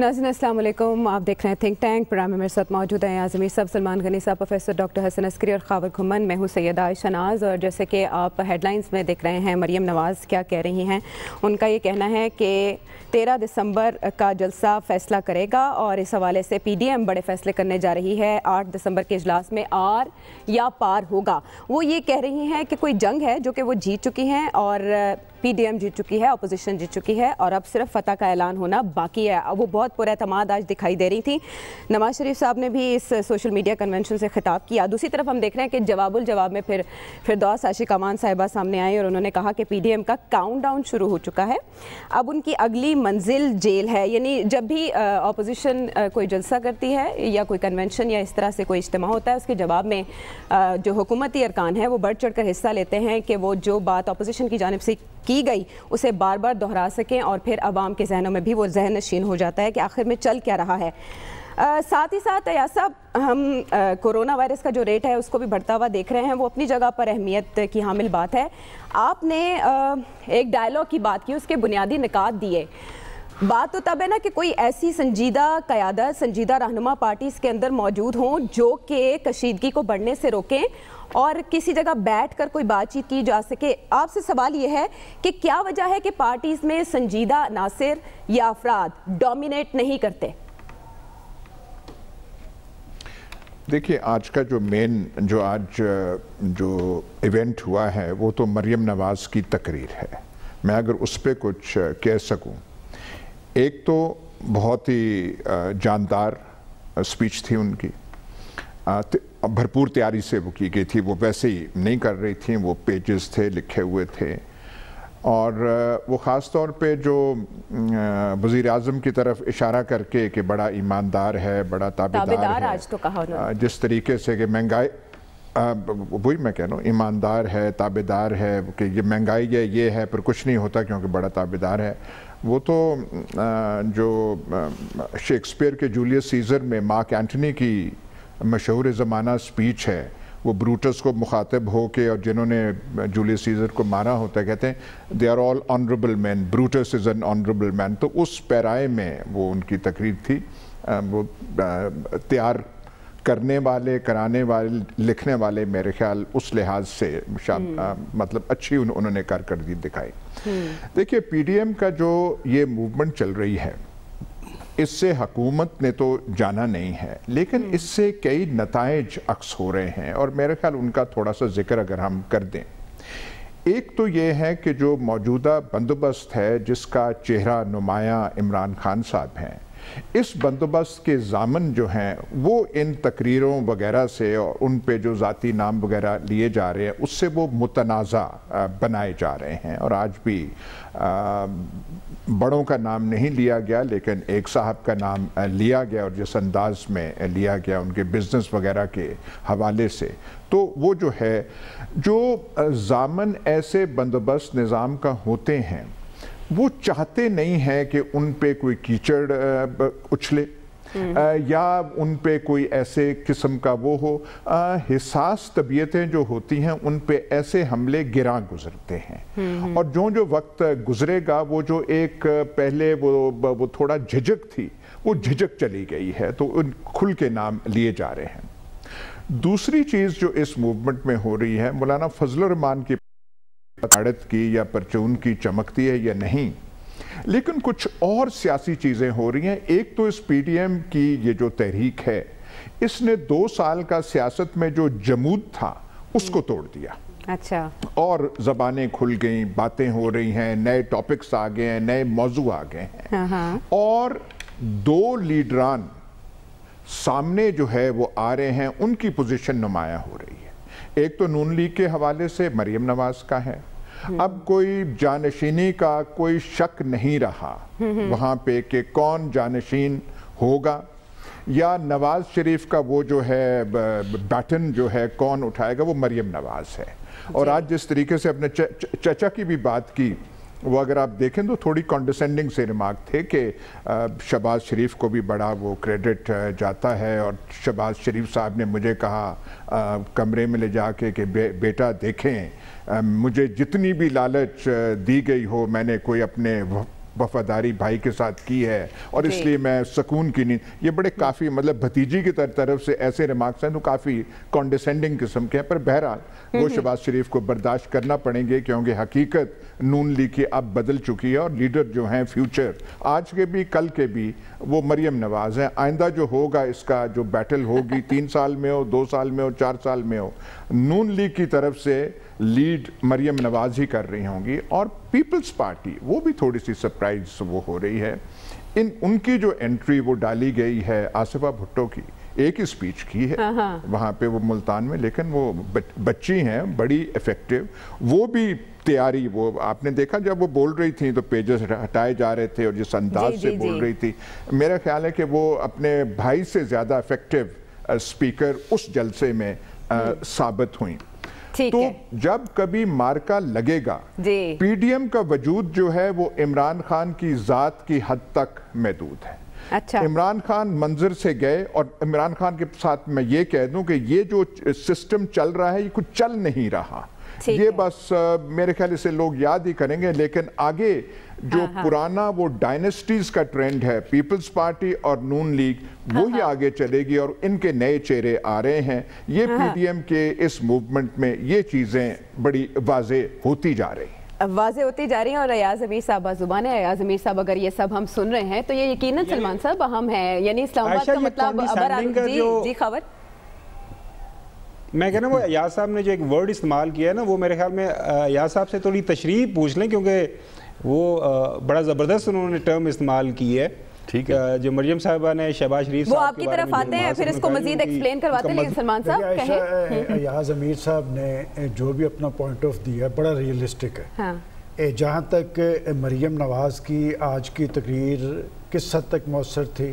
नाज़ीन अस्सलाम वालेकुम। आप देख रहे हैं थिंक टैंक। प्रोग्राम में मेरे साथ मौजूद हैं आज़मीर साहब, सलमान गनी साहब, प्रोफेसर डॉक्टर हसन अस्करी और ख़ाबर घुमन। मैं हूँ सैयदा आयशा नाज़। और जैसे कि आप हेडलाइंस में देख रहे हैं, मरीम नवाज़ क्या कह रही हैं। उनका ये कहना है कि 13 दिसंबर का जलसा फैसला करेगा और इस हवाले से PDM बड़े फैसले करने जा रही है। 8 दिसंबर के इजलास में आर या पार होगा। वो ये कह रही हैं कि कोई जंग है जो कि वो जीत चुकी हैं और PDM जीत चुकी है, अपोजिशन जीत चुकी है और अब सिर्फ फतह का ऐलान होना बाकी है। वो बहुत पुरएतमाद आज दिखाई दे रही थी। नवाज शरीफ साहब ने भी इस सोशल मीडिया कन्वेंशन से खिताब किया। दूसरी तरफ हम देख रहे हैं कि जवाबुल जवाब में फिरदौस आशिक़ साहिबा सामने आई और उन्होंने कहा कि PDM का काउंटडाउन शुरू हो चुका है, अब उनकी अगली मंजिल जेल है। यानी जब भी अपोजिशन कोई जलसा करती है या कोई कन्वेंशन या इस तरह से कोई इज्तिमा होता है, उसके जवाब में जो हुकूमती अरकान हैं वो बढ़ चढ़ कर हिस्सा लेते हैं कि वो जो बात अपोजिशन की जानिब से की गई उसे बार बार दोहरा सकें और फिर आवाम के जहनों में भी वो जहन नशीन हो जाता है कि आखिर में चल क्या रहा है। साथ ही साथ अयाज़ साहब, हम कोरोना वायरस का जो रेट है उसको भी बढ़ता हुआ देख रहे हैं। वो अपनी जगह पर अहमियत की हामिल बात है। आपने एक डायलॉग की बात की, उसके बुनियादी निकात दिए। बात तो तब है ना कि कोई ऐसी संजीदा क़यादत, संजीदा रहनुमा पार्टी इसके अंदर मौजूद हों जो कि कशीदगी को बढ़ने से रोकें और किसी जगह बैठकर कोई बातचीत की जा सके। आपसे सवाल यह है कि क्या वजह है कि पार्टीज़ में संजीदा अनासर या अफराद डोमिनेट नहीं करते? देखिए, आज का जो मेन जो आज जो इवेंट हुआ है वो तो मरीम नवाज़ की तकरीर है। मैं अगर उस पर कुछ कह सकूं, एक तो बहुत ही जानदार स्पीच थी उनकी, भरपूर तैयारी से वो की गई थी, वो वैसे ही नहीं कर रही थी, वो पेजेस थे लिखे हुए थे। और वो ख़ास तौर पे जो वज़ीर आज़म की तरफ इशारा करके कि बड़ा ईमानदार है, बड़ा ताबेदार है, आज तो कहा जिस तरीके से कि महंगाई, वही मैं कह रहा हूँ, ईमानदार है, ताबेदार है कि ये महंगाई है, ये है, पर कुछ नहीं होता क्योंकि बड़ा ताबेदार है। वो तो जो शेक्सपियर के जूलियस सीज़र में मार्क एंटनी की मशहूर ज़माना स्पीच है, वो ब्रूटस को मुखातब हो के, और जिन्होंने जूलियस सीज़र को मारा होता है, कहते हैं they are all honourable man, Brutus is an honourable man. तो उस पैराए में वो उनकी तकरीर थी। वो तैयार करने वाले, कराने वाले, लिखने वाले, मेरे ख्याल उस लिहाज से मतलब अच्छी उन्होंने कारकर्दगी दिखाई। देखिए, PDM का जो ये मूवमेंट चल रही है, इससे हकूमत ने तो जाना नहीं है, लेकिन इससे कई नताइज अक्स हो रहे हैं और मेरे ख्याल उनका थोड़ा सा जिक्र अगर हम कर दें। एक तो ये है कि जो मौजूदा बंदोबस्त है जिसका चेहरा नुमाया इमरान खान साहब हैं, इस बंदोबस्त के जामन जो हैं वो इन तकरीरों वगैरह से और उन पे जो ज़ाती नाम वगैरह लिए जा रहे हैं उससे वो मुतनाज़ा बनाए जा रहे हैं। और आज भी बड़ों का नाम नहीं लिया गया, लेकिन एक साहब का नाम लिया गया और जिस अंदाज में लिया गया उनके बिजनेस वगैरह के हवाले से, तो वो जो है जो जामन ऐसे बंदोबस्त निज़ाम का होते हैं, वो चाहते नहीं हैं कि उन पे कोई कीचड़ उछले या उन पे कोई ऐसे किस्म का वो हो। हिसास तबीयतें जो होती हैं उन पे ऐसे हमले गिरा गुजरते हैं। और जो वक्त गुजरेगा वो जो एक पहले वो थोड़ा झिझक थी, वो झिझक चली गई है, तो उन खुल के नाम लिए जा रहे हैं। दूसरी चीज़ जो इस मूवमेंट में हो रही है, मौलाना फजलुर रहमान की अड़त की या परचून की चमकती है या नहीं, लेकिन कुछ और सियासी चीज़ें हो रही हैं। एक तो इस PDM की ये जो तहरीक है, इसने 2 साल का सियासत में जो जमूद था उसको तोड़ दिया। अच्छा, और ज़बानें खुल गई, बातें हो रही हैं, नए टॉपिक्स आ गए हैं, नए मौजू आ गए हैं, और 2 लीडरान सामने जो है वो आ रहे हैं, उनकी पोजीशन नुमाया हो रही है। एक तो नून लीग के हवाले से मरीम नवाज़ का है, अब कोई जानशीनी का कोई शक नहीं रहा वहाँ पे कि कौन जानशीन होगा, या नवाज शरीफ का वो जो है बैटन जो है कौन उठाएगा, वो मरीम नवाज़ है। और आज जिस तरीके से अपने चचा की भी बात की, वो अगर आप देखें तो थोड़ी कॉन्डिसेंडिंग से रिमार्क थे कि शहबाज शरीफ को भी बड़ा वो क्रेडिट जाता है, और शहबाज शरीफ साहब ने मुझे कहा कमरे में ले जाके कि बेटा देखें, मुझे जितनी भी लालच दी गई हो मैंने कोई अपने वफादारी भाई के साथ की है और इसलिए मैं सुकून की नींद, ये बड़े काफ़ी मतलब भतीजी की तरफ से ऐसे रिमार्क्स हैं तो काफ़ी कॉन्डिसेंडिंग किस्म के हैं, पर बहरहाल वो शहबाज शरीफ को बर्दाश्त करना पड़ेंगे क्योंकि हकीकत नून लीग की अब बदल चुकी है और लीडर जो हैं फ्यूचर आज के भी कल के भी वो मरीम नवाज़ हैं। आइंदा जो होगा इसका जो बैटल होगी 3 साल में हो, 2 साल में हो, 4 साल में हो, नून लीग की तरफ से लीड मरीम नवाज़ ही कर रही होंगी और पीपल्स पार्टी वो भी थोड़ी सी सरप्राइज वो हो रही है। उनकी जो एंट्री वो डाली गई है आसिफा भुट्टो की एक ही स्पीच की है वहाँ पे वो मुल्तान में, लेकिन वो बच्ची हैं बड़ी इफेक्टिव, वो भी तैयारी वो आपने देखा जब वो बोल रही थी तो पेजेस हटाए जा रहे थे और जिस अंदाज से बोल रही थी मेरा ख्याल है कि वो अपने भाई से ज़्यादा इफेक्टिव स्पीकर उस जलसे में साबित हुई। तो जब कभी मार्का लगेगा पीडीएम का वजूद जो है वो इमरान खान की जात की हद तक महदूद है। अच्छा। इमरान खान मंजर से गए और इमरान खान के साथ मैं ये कह दूं कि ये जो सिस्टम चल रहा है ये कुछ चल नहीं रहा, ये बस मेरे ख्याल से लोग याद ही करेंगे, लेकिन आगे जो पुराना वो डायनेस्टीज का ट्रेंड है पीपल्स पार्टी और नून लीग वही आगे चलेगी और इनके नए चेहरे आ रहे हैं। ये पीडीएम के इस मूवमेंट में ये चीज़ें बड़ी वाजे होती जा रही हैं और अयाज़ अमीर साहब बाजुबान है। अयाज़ अमीर साहब अगर ये सब हम सुन रहे हैं तो ये यकीनन सलमान साहब हम हैं, यानी इस्लामाबाद का मतलब अबर जी खबर मैं कहना वो अयाज़ साहब ने जो एक वर्ड इस्तेमाल किया है ना वो मेरे ख्याल में अयाज़ साहब से थोड़ी तशरीह पूछ लें क्योंकि वो बड़ा ज़बरदस्त उन्होंने टर्म इस्तेमाल की है। ठीक है जो मरियम साहिबा ने शहबाज शरीफ साहब आपकी तरफ आते हैं फिर इसको मजीद एक्सप्लेन करवाते हैं, लेकिन सलमान साहब कहें। अयाज़ अमीर साहब ने जो भी अपना पॉइंट ऑफ दिया बड़ा रियलिस्टिक है। हाँ। जहाँ तक मरियम नवाज़ की आज की तकरीर किस हद तक मौसर थी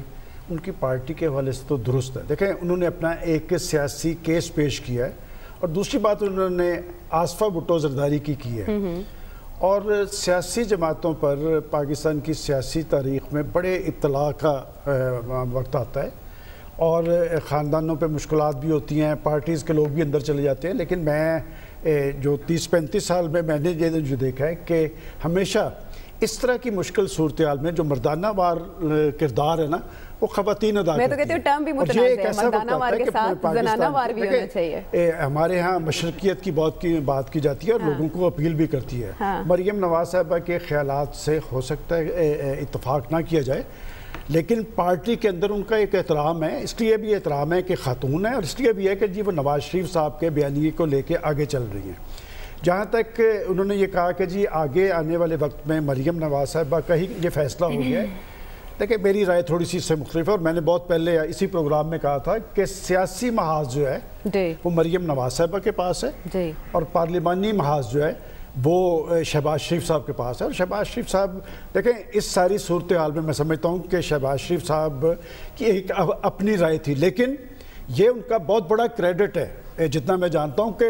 उनकी पार्टी के हवाले से तो दुरुस्त है। देखें उन्होंने अपना एक सियासी केस पेश किया है और दूसरी बात उन्होंने आसिफा भुट्टो जरदारी की है और सियासी जमातों पर पाकिस्तान की सियासी तारीख में बड़े इत्तला का वक्त आता है और ख़ानदानों पे मुश्किलात भी होती हैं, पार्टीज़ के लोग भी अंदर चले जाते हैं, लेकिन मैं जो 30-35 साल में मैंने जो देखा है कि हमेशा इस तरह की मुश्किल सूरत हाल में जो मर्दाना वार किरदार है ना वो खवातीन अदा करती है। हमारे यहाँ मशरकियत की बहुत की बात की जाती है और लोगों को अपील भी करती है। मरियम नवाज़ साहिबा के ख्यालात से हो सकता है इत्तफाक ना किया जाए लेकिन पार्टी के अंदर उनका एक एहतराम है, इसलिए भी एहतराम है कि खातून है और इसलिए भी है कि जी वो नवाज शरीफ साहब के बयानिए को लेके आगे चल रही हैं। जहाँ तक उन्होंने ये कहा कि जी आगे आने वाले वक्त में मरियम नवाज़ साहिबा का ही ये फैसला हो गया है, देखिए मेरी राय थोड़ी सी इससे मुख्तलिफ है और मैंने बहुत पहले इसी प्रोग्राम में कहा था कि सियासी महाज जो है वो मरियम नवाज़ साहिबा के पास है और पार्लिमानी महाज जो है वो शहबाज शरीफ साहब के पास है। और शहबाज शरीफ साहब देखें इस सारी सूरत हाल में मैं समझता हूँ कि शहबाज शरीफ साहब की एक अपनी राय थी, लेकिन ये उनका बहुत बड़ा क्रेडिट है जितना मैं जानता हूँ कि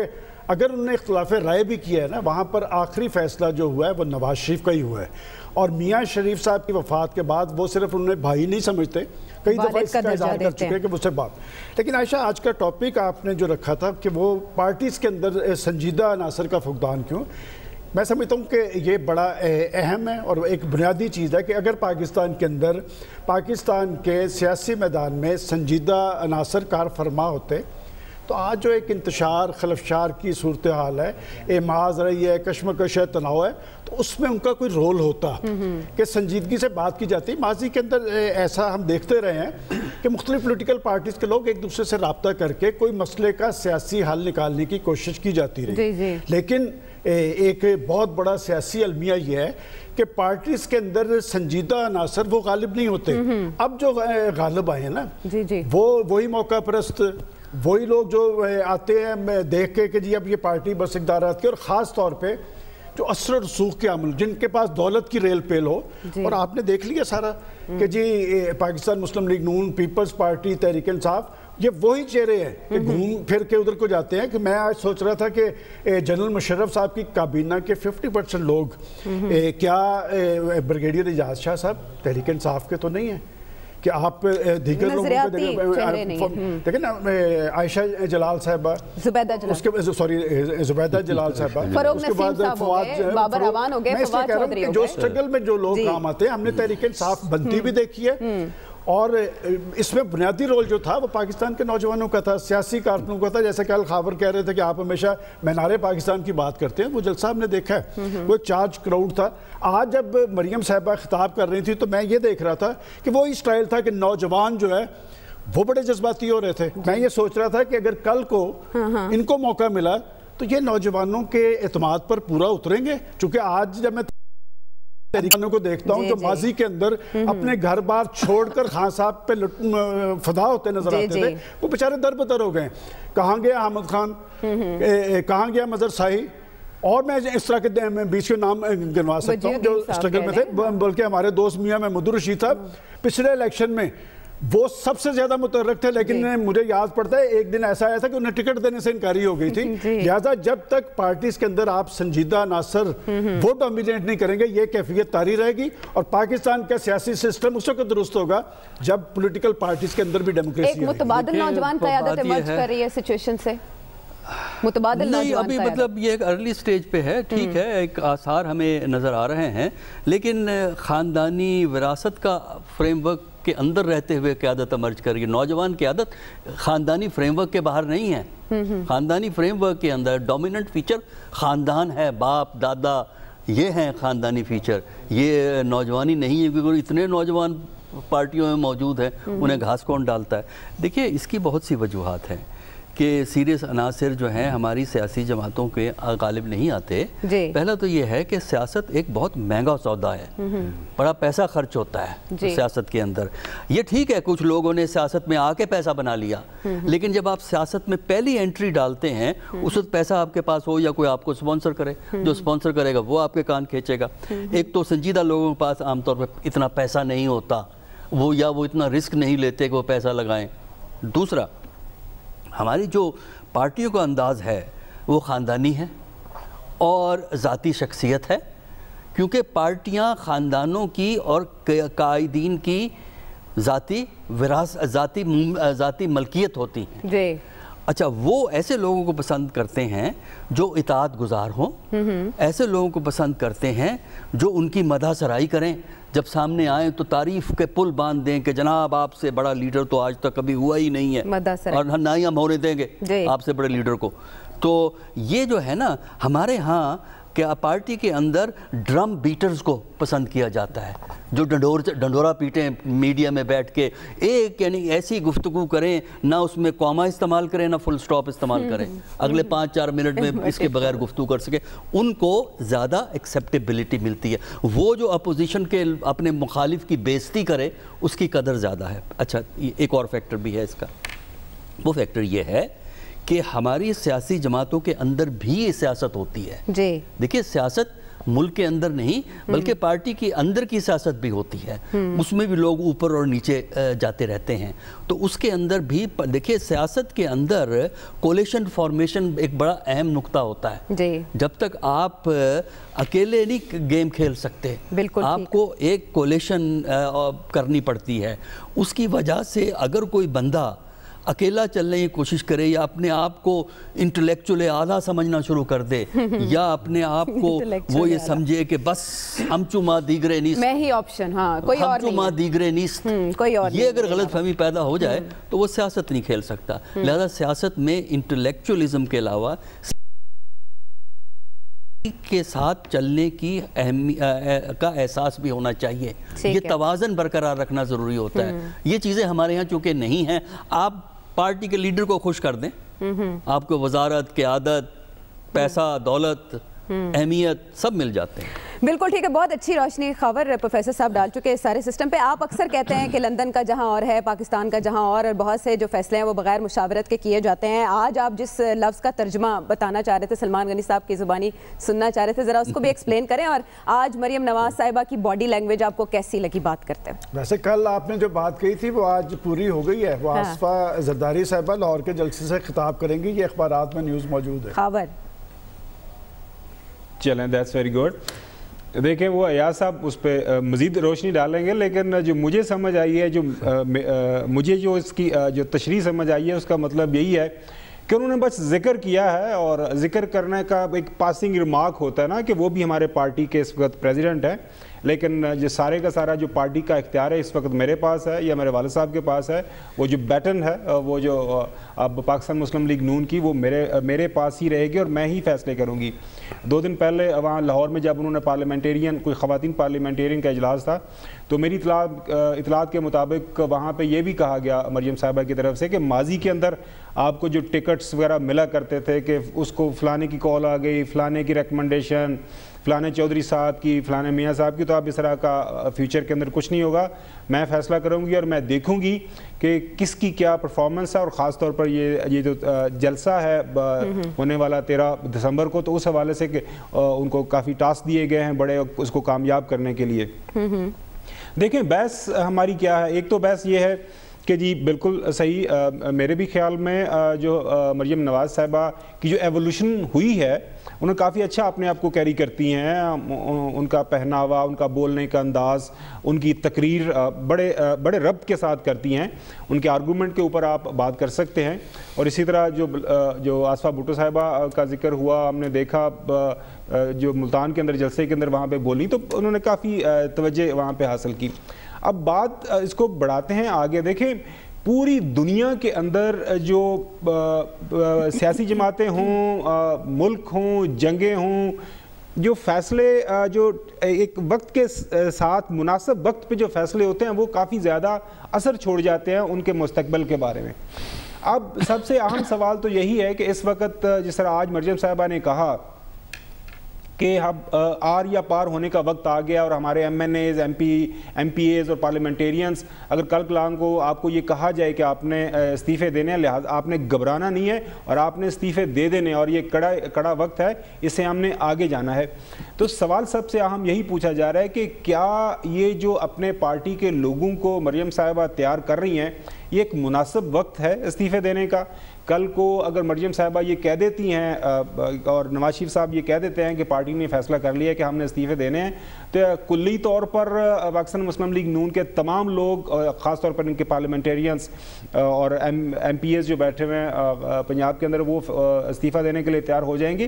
अगर उन्होंने इख्तिलाफ राय भी किया है ना वहाँ पर आखिरी फैसला जो हुआ है वो नवाज शरीफ का ही हुआ है। और मियाँ शरीफ साहब की वफात के बाद वो सिर्फ उन्हें भाई नहीं समझते, कई दफ़ा इसका इजहार कर चुके हैं कि उससे बात। लेकिन आयशा आज का टॉपिक आपने जो रखा था कि वो पार्टीज़ के अंदर संजीदा अनासर का फुकदान क्यों, मैं समझता हूँ कि ये बड़ा अहम है और एक बुनियादी चीज़ है कि अगर पाकिस्तान के अंदर पाकिस्तान के सियासी मैदान में संजीदा अनासर कार फरमा होते तो आज जो एक इंतशार खलफशार की सूरत हाल है, ए माज रही है, कशमकश है, तनाव है, तो उसमें उनका कोई रोल होता कि संजीदगी से बात की जाती। माजी के अंदर ऐसा हम देखते रहे हैं कि मुख्तलिफ पोलिटिकल पार्टीज़ के लोग एक दूसरे से रबता करके कोई मसले का सियासी हल निकालने की कोशिश की जाती रही, लेकिन एक बहुत बड़ा सियासी अलमिया यह है कि पार्टीज़ के अंदर संजीदा अनासर वो गालिब नहीं होते। अब जो गालिब आए हैं ना वो वही मौका परस्त, वही लोग जो आते हैं देख के कि जी अब ये पार्टी बस इकदार आती है, और ख़ास तौर पे जो असर रसूख के अमल जिनके पास दौलत की रेल पेल हो। और आपने देख लिया सारा कि जी पाकिस्तान मुस्लिम League Noon, peoples Party, Tehreek Insaf, ये वही चेहरे हैं कि घूम फिर के उधर को जाते हैं। कि मैं आज सोच रहा था कि जनरल मुशरफ साहब की काबीना के 50% लोग क्या ब्रिगेडियर एजाज शाह साहब तहरीक इंसाफ के तो नहीं हैं, कि आप दीगर लोगों को ना आयशा जलाल साहबा, जुबैदा जलाल साहबा, उसके बाद फवाद, जो स्ट्रगल में जो लोग काम आते हैं, हमने तहरीक इंसाफ बनती भी देखी है और इसमें बुनियादी रोल जो था वो पाकिस्तान के नौजवानों का था, सियासी कारकुनों का था। जैसे कल ख़ाबर कह रहे थे कि आप हमेशा मीनारे पाकिस्तान की बात करते हैं, वो जलसा हमने देखा है, वो 4 करोड़ था। आज जब मरीम साहिबा खिताब कर रही थी तो मैं ये देख रहा था कि वो इस स्टाइल था कि नौजवान जो है वो बड़े जज्बाती हो रहे थे। मैं ये सोच रहा था कि अगर कल को इनको मौका मिला तो ये नौजवानों के एतमाद पर पूरा उतरेंगे, चूँकि आज जब मैं तहरीकानों को देखता हूँ जो माजी के अंदर अपने घर बार छोड़कर खान साहब पे फदा होते नजर आते थे, वो बेचारे दर बदर हो गए। कहाँ गया अहमद खान, कहाँ गया मजहर शाही, और मैं इस तरह के बीच के नाम गिनवा सकता हूँ जो स्ट्रगल में थे। बल्कि हमारे दोस्त मियाँ महमूद रशीद साहब पिछले इलेक्शन में वो सबसे ज्यादा मुतरक थे, लेकिन मुझे याद पड़ता है एक दिन ऐसा आया था कि उन्हें टिकट देने से इनकारी हो गई थी। लिहाजा जब तक पार्टीज के अंदर आप संजीदा नासर वो डोमिनेट नहीं करेंगे, ये कैफियत तारी रहेगी और पाकिस्तान का सियासी सिस्टम उस वक्त दुरुस्त होगा जब पोलिटिकल पार्टीज के अंदर भी डेमोक्रेसी मुतबादल नौजवान क़यादत इमर्ज कर रही है सिचुएशन से। नहीं, अभी मतलब ये एक अर्ली स्टेज पे है, ठीक है, एक आसार हमें नज़र आ रहे हैं, लेकिन ख़ानदानी विरासत का फ्रेमवर्क के अंदर रहते हुए क़यादत इमर्ज कर रही है। नौजवान क़यादत ख़ानदानी फ्रेमवर्क के बाहर नहीं है, ख़ानदानी फ्रेमवर्क के अंदर डोमिनेंट फीचर ख़ानदान है, बाप दादा ये हैं ख़ानदानी फीचर, ये नौजवानी नहीं है, क्योंकि इतने नौजवान पार्टियों में मौजूद हैं, उन्हें घास कौन डालता है। देखिए इसकी बहुत सी वजूहत हैं कि सीरियस अनासर जो हैं हमारी सियासी जमातों के गालिब नहीं आते। पहला तो ये है कि सियासत एक बहुत महंगा सौदा है, बड़ा पैसा खर्च होता है सियासत के अंदर। ये ठीक है कुछ लोगों ने सियासत में आके पैसा बना लिया, लेकिन जब आप सियासत में पहली एंट्री डालते हैं उस वक्त पैसा आपके पास हो या कोई आपको स्पॉन्सर करे, जो स्पॉन्सर करेगा वो आपके कान खींचेगा। एक तो संजीदा लोगों के पास आमतौर पर इतना पैसा नहीं होता, वो या वो इतना रिस्क नहीं लेते कि वो पैसा लगाएं। दूसरा, हमारी जो पार्टियों का अंदाज़ है वो ख़ानदानी है और ज़ाती शख्सियत है, क्योंकि पार्टियां ख़ानदानों की और कायदीन की ज़ाती ज़ाती मलकियत होती हैं। अच्छा, वो ऐसे लोगों को पसंद करते हैं जो इताअत गुजार हों, ऐसे लोगों को पसंद करते हैं जो उनकी मदा सराई करें, जब सामने आए तो तारीफ के पुल बांध दें कि जनाब आपसे बड़ा लीडर तो आज तक कभी हुआ ही नहीं है और ना ही हम होने देंगे आपसे बड़े लीडर को। तो ये जो है ना हमारे यहाँ क्या पार्टी के अंदर ड्रम बीटर्स को पसंद किया जाता है, जो डंडोरा पीटें मीडिया में बैठ के, एक यानी ऐसी गुफ्तगू करें ना उसमें कॉमा इस्तेमाल करें ना फुल स्टॉप इस्तेमाल करें, अगले 5-4 मिनट में इसके बगैर गुफ्तगू कर सके, उनको ज़्यादा एक्सेप्टेबिलिटी मिलती है। वो जो अपोजिशन के अपने मुखालिफ की बेइज्जती करे उसकी कदर ज़्यादा है। अच्छा, एक और फैक्टर भी है इसका, वो फैक्टर ये है कि हमारी सियासी जमातों के अंदर भी सियासत होती है। देखिए सियासत मुल्क के अंदर नहीं बल्कि पार्टी के अंदर की सियासत भी होती है, उसमें भी लोग ऊपर और नीचे जाते रहते हैं। तो उसके अंदर भी देखिए सियासत के अंदर कोलिशन फॉर्मेशन एक बड़ा अहम नुक्ता होता है। जब तक आप अकेले नहीं गेम खेल सकते, आपको एक कोलिशन करनी पड़ती है। उसकी वजह से अगर कोई बंदा अकेला चलने की कोशिश करे या अपने आप को इंटेलेक्चुअली आधा समझना शुरू कर दे या अपने आप को वो ये समझे कि बस हम चुमा दीगरे नीस्त, मैं ही ऑप्शन, हाँ कोई और नहीं, चुमा दीगरे नीस्त, कोई और ये अगर गलतफहमी पैदा हो जाए तो वो सियासत नहीं खेल सकता। लिहाजा सियासत में इंटेलेक्चुअलिज्म के अलावा के साथ चलने की का एहसास भी होना चाहिए। ये तवाज़न बरकरार रखना ज़रूरी होता है। ये चीज़ें हमारे यहाँ चूँकि नहीं हैं, आप पार्टी के लीडर को खुश कर दें, आपको वजारत, क़यादत, पैसा, दौलत, अहमियत सब मिल जाते हैं। बिल्कुल ठीक है, बहुत अच्छी रोशनी खबर प्रोफेसर साहब डाल चुके हैं इस सारे सिस्टम पे। आप अक्सर कहते हैं कि लंदन का जहां और है, पाकिस्तान का जहां और बहुत से जो फैसले हैं वो बगैर मुशावरत के किए जाते हैं। आज आप जिस लफ्ज़ का तर्जमा बताना चाह रहे थे, सलमान गनी साहब की ज़ुबानी सुनना चाह रहे थे, ज़रा उसको भी एक्सप्लेन करें, और आज मरीम नवाज़ साहिबा की बॉडी लैंग्वेज आपको कैसी लगी बात करते हैं? वैसे कल आपने जो बात कही थी वो आज पूरी हो गई है। वो आसिफा जरदारी साहिबा लाहौर के जलसे से खिताब करेंगी, ये अखबारात में न्यूज़ मौजूद है। खबर चलें, दैट्स वेरी गुड। देखें वो अयाज़ साहब उस पर मज़ीद रोशनी डालेंगे, लेकिन जो मुझे समझ आई है, जो मुझे जो इसकी जो तशरीह समझ आई है, उसका मतलब यही है कि उन्होंने बस जिक्र किया है, और जिक्र करने का एक पासिंग रिमार्क होता है ना कि वो भी हमारे पार्टी के इस वक्त प्रेसिडेंट हैं, लेकिन जो सारे का सारा जो पार्टी का इख्तियार है इस वक्त मेरे पास है या मेरे वाले साहब के पास है, वो जो बैटन है वो जो अब पाकिस्तान मुस्लिम लीग नून की वो मेरे पास ही रहेगी और मैं ही फैसले करूँगी। 2 दिन पहले वहाँ लाहौर में जब उन्होंने पार्लियामेंटेरियन, कोई ख़वातीन पार्लियामेंटेरियन का इजलास था, तो मेरी इतलात के मुताबिक वहाँ पर यह भी कहा गया मरीम साहिबा की तरफ से कि माजी के अंदर आपको जो टिकट्स वगैरह मिला करते थे कि उसको फ़लाने की कॉल आ गई, फ़लाने की रिकमेंडेशन, फ़लाने चौधरी साहब की, फ़लाने मियाँ साहब की, तो आप इस तरह का फ्यूचर के अंदर कुछ नहीं होगा, मैं फ़ैसला करूँगी और मैं देखूँगी कि किसकी क्या परफॉर्मेंस है। और ख़ास तौर पर ये जो जलसा है होने वाला 13 दिसंबर को, तो उस हवाले से उनको काफ़ी टास्क दिए गए हैं बड़े, उसको कामयाब करने के लिए। देखें बहस हमारी क्या है, एक तो बहस ये है कि जी बिल्कुल सही, मेरे भी ख्याल में जो मरीम नवाज़ साहिबा की जो एवोल्यूशन हुई है, उन्हें काफ़ी अच्छा अपने आप को कैरी करती हैं, उनका पहनावा, उनका बोलने का अंदाज़, उनकी तकरीर बड़े रब्त के साथ करती हैं, उनके आर्गूमेंट के ऊपर आप बात कर सकते हैं। और इसी तरह जो आसिफा भुट्टो साहिबा का जिक्र हुआ, हमने देखा जो मुल्तान के अंदर जलसे के अंदर वहाँ पे बोली, तो उन्होंने काफ़ी तवज्जो वहाँ पे हासिल की। अब बात इसको बढ़ाते हैं आगे, देखें पूरी दुनिया के अंदर जो सियासी जमातें हों, मुल्क हों, जंगें हों, जो फ़ैसले जो एक वक्त के साथ मुनासिब वक्त पे जो फ़ैसले होते हैं वो काफ़ी ज़्यादा असर छोड़ जाते हैं उनके मुस्तकबिल के बारे में। अब सबसे अहम सवाल तो यही है कि इस वक्त जिस तरह आज मरीम साहिबा ने कहा कि हम आर या पार होने का वक्त आ गया और हमारे MNAs, MPAs और पार्लियामेंटेरियंस, अगर कल कलाम को आपको ये कहा जाए कि आपने इस्तीफ़े देने हैं, लिहाजा आपने घबराना नहीं है और आपने इस्तीफ़े दे देने, और ये कड़ा वक्त है, इससे हमने आगे जाना है। तो सवाल सबसे अहम यही पूछा जा रहा है कि क्या ये जो अपने पार्टी के लोगों को मरीम साहिबा तैयार कर रही हैं, ये एक मुनासिब वक्त है इस्तीफ़े देने का? कल को अगर मरीम साहिबा ये कह देती हैं और नवाज शरीफ साहब ये कह देते हैं कि पार्टी ने फैसला कर लिया है कि हमने इस्तीफ़े देने हैं, तो कुल्ली तौर पर पाकिस्तान मुस्लिम लीग नून के तमाम लोग, ख़ास तौर पर इनके पार्लियामेंटेरियंस और MPAs जो बैठे हुए हैं पंजाब के अंदर, वो इस्तीफ़ा देने के लिए तैयार हो जाएंगे?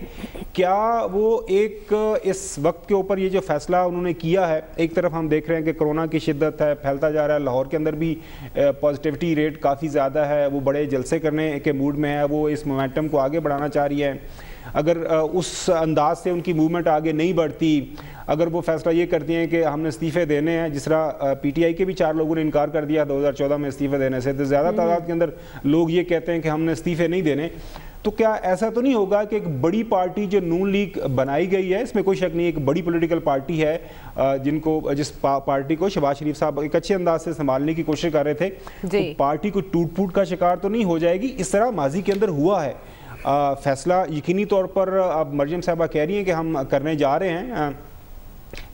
क्या वो एक इस वक्त के ऊपर ये जो फैसला उन्होंने किया है, एक तरफ हम देख रहे हैं कि कोरोना की शिद्दत है, फैलता जा रहा है, लाहौर के अंदर भी पॉजिटिविटी रेट काफ़ी ज़्यादा है, वो बड़े जलसे करने के में है, वो इस मोमेंटम को आगे बढ़ाना चाह रही है, अगर उस अंदाज से उनकी मूवमेंट आगे नहीं बढ़ती, अगर वो फैसला ये करती हैं कि हमने इस्तीफ़े देने हैं, जिस तरह PTI के भी 4 लोगों ने इनकार कर दिया 2014 में इस्तीफ़े देने से, तो ज़्यादा तादाद के अंदर लोग ये कहते हैं कि हमने इस्तीफ़े नहीं देने, तो क्या ऐसा तो नहीं होगा कि एक बड़ी पार्टी जो नून लीग बनाई गई है, इसमें कोई शक नहीं, एक बड़ी पॉलिटिकल पार्टी है जिस पार्टी को शहबाज शरीफ साहब एक अच्छे अंदाज से संभालने की कोशिश कर रहे थे, तो पार्टी को टूट फूट का शिकार तो नहीं हो जाएगी इस तरह माजी के अंदर हुआ है? फैसला यकीनी तौर पर अब मरीम साहिबा कह रही हैं कि हम करने जा रहे हैं।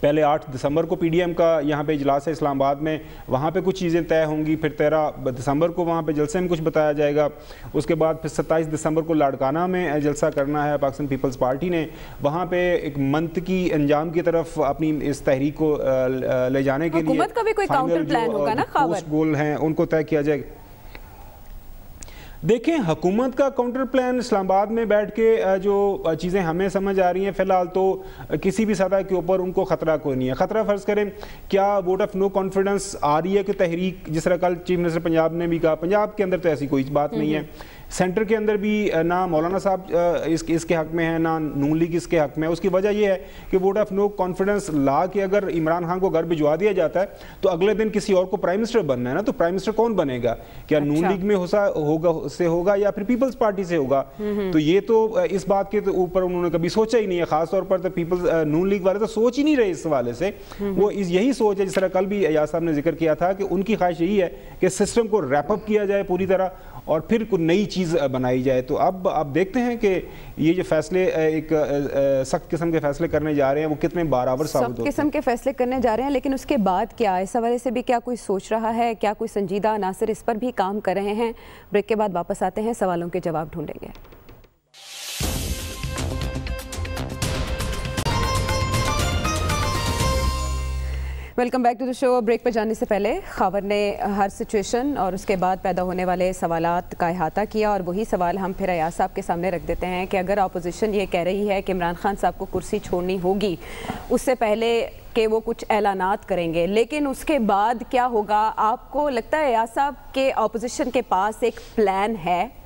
पहले 8 दिसंबर को PDM का यहाँ पे इजलास है इस्लामाबाद में, वहाँ पे कुछ चीज़ें तय होंगी, फिर 13 दिसंबर को वहाँ पे जलसे में कुछ बताया जाएगा, उसके बाद फिर 27 दिसंबर को लाड़काना में जलसा करना है पाकिस्तान पीपल्स पार्टी ने, वहाँ पे एक मंतकी अंजाम की तरफ अपनी इस तहरीक को ले जाने के लिए गोल हैं उनको तय किया जाएगा। देखें हुकूमत का काउंटर प्लान इस्लामाबाद में बैठ के जो चीज़ें हमें समझ आ रही हैं फ़िलहाल, तो किसी भी सतह के ऊपर उनको ख़तरा कोई नहीं है। ख़तरा फ़र्ज़ करें क्या वोट ऑफ नो कॉन्फिडेंस आ रही है कि तहरीक, जिस तरह कल चीफ मिनिस्टर पंजाब ने भी कहा, पंजाब के अंदर तो ऐसी कोई बात नहीं है, सेंटर के अंदर भी ना मौलाना साहब इसके हक़ में है, ना नून लीग इसके हक़ में है। उसकी वजह यह है कि वोट ऑफ नो कॉन्फिडेंस ला के अगर इमरान खान को घर भिजवा दिया जाता है तो अगले दिन किसी और को प्राइम मिनिस्टर बनना है ना, तो प्राइम मिनिस्टर कौन बनेगा? क्या अच्छा। नून लीग में होगा या फिर पीपल्स पार्टी से होगा? तो ये तो इस बात के ऊपर उन्होंने कभी सोचा ही नहीं है, ख़ासतौर पर तो नून लीग वाले तो सोच ही नहीं रहे इस हवाले से, वो यही सोच है जिस तरह कल भी अयाज़ साहब ने जिक्र किया था कि उनकी ख्वाहिश यही है कि सिस्टम को रैपअप किया जाए पूरी तरह और फिर कोई नई चीज़ बनाई जाए। तो अब आप देखते हैं कि ये जो फैसले एक सख्त किस्म के फैसले करने जा रहे हैं वो कितने बाराबर साबित होते हैं। सख्त किस्म के फैसले करने जा रहे हैं, लेकिन उसके बाद क्या, इस हवाले से भी क्या कोई सोच रहा है, क्या कोई संजीदा अनासर इस पर भी काम कर रहे हैं? ब्रेक के बाद वापस आते हैं, सवालों के जवाब ढूंढेंगे। Welcome back to the show. Break पर जाने से पहले ख़ाबर ने हर सिचुएशन और उसके बाद पैदा होने वाले सवालात का अहाता किया और वही सवाल हम फिर अयाज़ साहब के सामने रख देते हैं कि अगर अपोजिशन ये कह रही है कि इमरान खान साहब को कुर्सी छोड़नी होगी उससे पहले कि वो कुछ ऐलानात करेंगे, लेकिन उसके बाद क्या होगा? आपको लगता है अयाज़ साहब के अपोजिशन के पास एक प्लान है?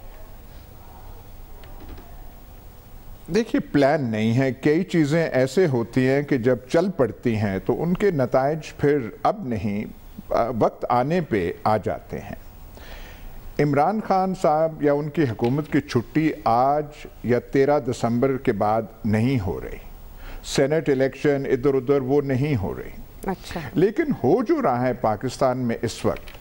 देखिए, प्लान नहीं है। कई चीज़ें ऐसे होती हैं कि जब चल पड़ती हैं तो उनके नताइज फिर अब नहीं वक्त आने पे आ जाते हैं। इमरान खान साहब या उनकी हुकूमत की छुट्टी आज या 13 दिसंबर के बाद नहीं हो रही, सेनेट इलेक्शन इधर उधर वो नहीं हो रही। अच्छा। लेकिन हो जो रहा है पाकिस्तान में इस वक्त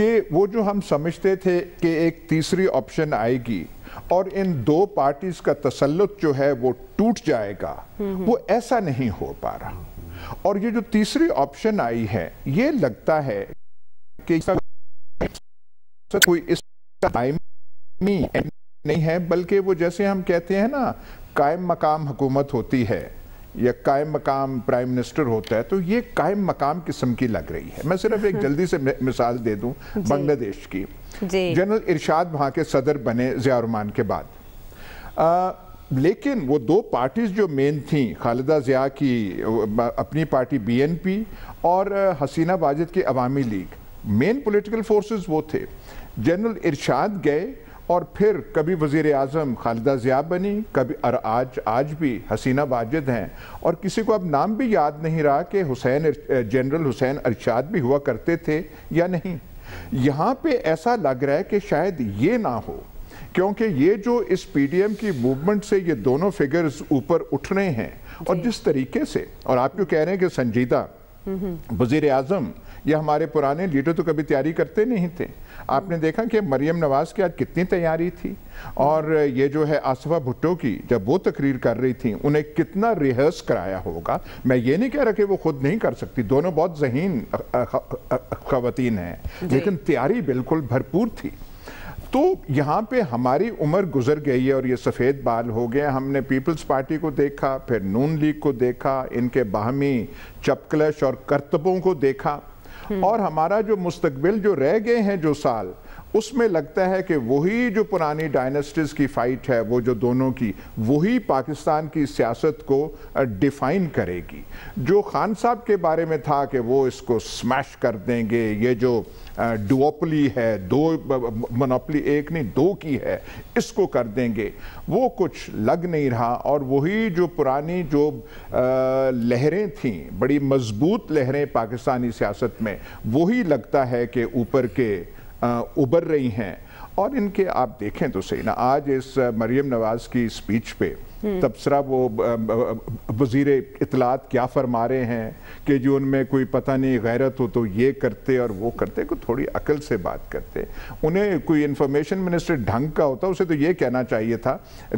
कि वो जो हम समझते थे कि एक तीसरी ऑप्शन आएगी और इन दो पार्टीज का तसल्लुत जो है वो टूट जाएगा, वो ऐसा नहीं हो पा रहा। और ये जो तीसरी ऑप्शन आई है, ये लगता है कि कोई इस टाइमी नहीं है, बल्कि वो जैसे हम कहते हैं ना, कायम मकाम हुकूमत होती है या कायम मकाम प्राइम मिनिस्टर होता है, तो ये कायम मकाम किस्म की लग रही है। मैं सिर्फ एक जल्दी से मिसाल दे दूं बांग्लादेश की। जनरल इरशाद वहाँ के सदर बने ज़ियाउरमान के बाद, लेकिन वो दो पार्टीज जो मेन थी, खालिदा जिया की अपनी पार्टी BNP और हसीना वाजिद की Awami League, main political forces वो थे। जनरल इरशाद गए और फिर कभी वज़ीर आज़म खालिदा जिया बनी, कभी और आज भी हसीना वाजिद हैं। और किसी को अब नाम भी याद नहीं रहा कि जनरल हुसैन इरशाद भी हुआ करते थे या नहीं। यहाँ पे ऐसा लग रहा है कि शायद ये ना हो, क्योंकि ये जो इस PDM की मूवमेंट से ये दोनों फिगर्स ऊपर उठ रहे हैं और जिस तरीके से, और आप क्यों कह रहे हैं कि संजीदा वज़ीर आज़म या हमारे पुराने लीडर तो कभी तैयारी करते नहीं थे। आपने देखा कि मरीम नवाज़ की आज कितनी तैयारी थी, और ये जो है आसिफा भुट्टो की जब वो तकरीर कर रही थी उन्हें कितना रिहर्स कराया होगा। मैं ये नहीं कह रहा कि वो खुद नहीं कर सकती, दोनों बहुत ज़हीन ख़वातीन हैं, लेकिन तैयारी बिल्कुल भरपूर थी। तो यहाँ पे हमारी उम्र गुजर गई है और ये सफ़ेद बाल हो गए। हमने पीपल्स पार्टी को देखा, फिर नून लीग को देखा, इनके बाहमी चपकलश और करतबों को देखा, और हमारा जो मुस्तकबिल जो रह गए हैं जो साल, उसमें लगता है कि वही जो पुरानी डायनेस्टीज़ की फ़ाइट है, वो जो दोनों की, वही पाकिस्तान की सियासत को डिफ़ाइन करेगी। जो खान साहब के बारे में था कि वो इसको स्मैश कर देंगे, ये जो डुओपली है, दो मोनोपली एक नहीं दो की है, इसको कर देंगे, वो कुछ लग नहीं रहा। और वही जो पुरानी जो लहरें थीं, बड़ी मजबूत लहरें पाकिस्तानी सियासत में, वही लगता है कि ऊपर के उभर रही हैं। और इनके आप देखें तो सही ना, आज इस मरीम नवाज़ की स्पीच पे तबसरा वो वज़ीर इतलात क्या फरमा रहे हैं कि जो उनमें कोई पता नहीं गैरत हो तो ये करते और वो करते, को थोड़ी अकल से बात करते। उन्हें कोई इन्फॉर्मेशन मिनिस्टर ढंग का होता उसे तो ये कहना चाहिए था,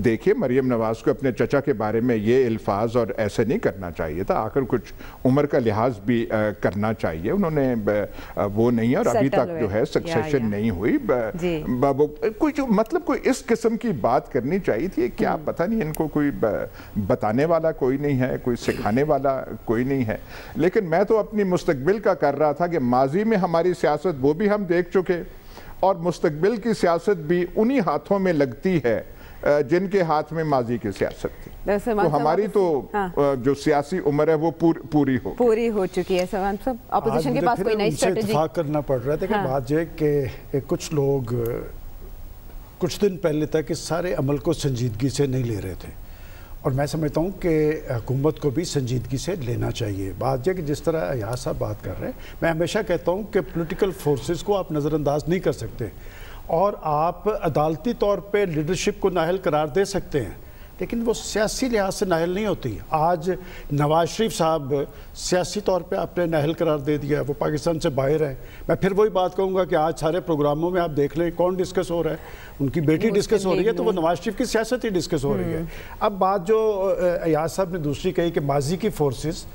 देखिए मरीम नवाज़ को अपने चचा के बारे में ये अल्फाज और ऐसे नहीं करना चाहिए था, आखिर कुछ उम्र का लिहाज भी करना चाहिए। उन्होंने वो नहीं, और अभी तक जो है सक्सेशन नहीं हुई, कुछ मतलब कोई इस किस्म की बात करनी चाहिए थी। क्या पता नहीं इनको कोई बताने वाला कोई नहीं है, कोई सिखाने वाला कोई नहीं है। लेकिन मैं तो अपनी मुस्तकबिल का कर रहा था कि माजी में हमारी सियासत वो भी हम देख चुके, और मुस्तकबिल की सियासत भी उन्हीं हाथों में लगती है जिनके हाथ में माजी की सियासत थी। तो हमारी तो हाँ। जो सियासी उम्र है वो पूरी हो चुकी है। अपोजिशन के पास कोई नई स्ट्रेटजी करना पड़ रहा है। देखिए, बात जो है कि कुछ लोग कुछ दिन पहले तक इस सारे अमल को संजीदगी से नहीं ले रहे थे, और मैं समझता हूँ कि हुकूमत को भी संजीदगी से लेना चाहिए। बात यह कि जिस तरह अयाज़ साहब बात कर रहे हैं, मैं हमेशा कहता हूँ कि पॉलिटिकल फोर्सेस को आप नज़रअंदाज नहीं कर सकते, और आप अदालती तौर पे लीडरशिप को नाहल करार दे सकते हैं, लेकिन वो सियासी लिहाज से नाहल नहीं होती। आज नवाज शरीफ साहब सियासी तौर पे आपने नाहल करार दे दिया, वो पाकिस्तान से बाहर हैं। मैं फिर वही बात कहूँगा कि आज सारे प्रोग्रामों में आप देख लें कौन डिस्कस हो रहा है, उनकी बेटी डिस्कस हो रही है, तो वो नवाज शरीफ की सियासत ही डिस्कस हो रही है। अब बात जो अयाज़ साहब ने दूसरी कही कि माजी की फोर्सेस,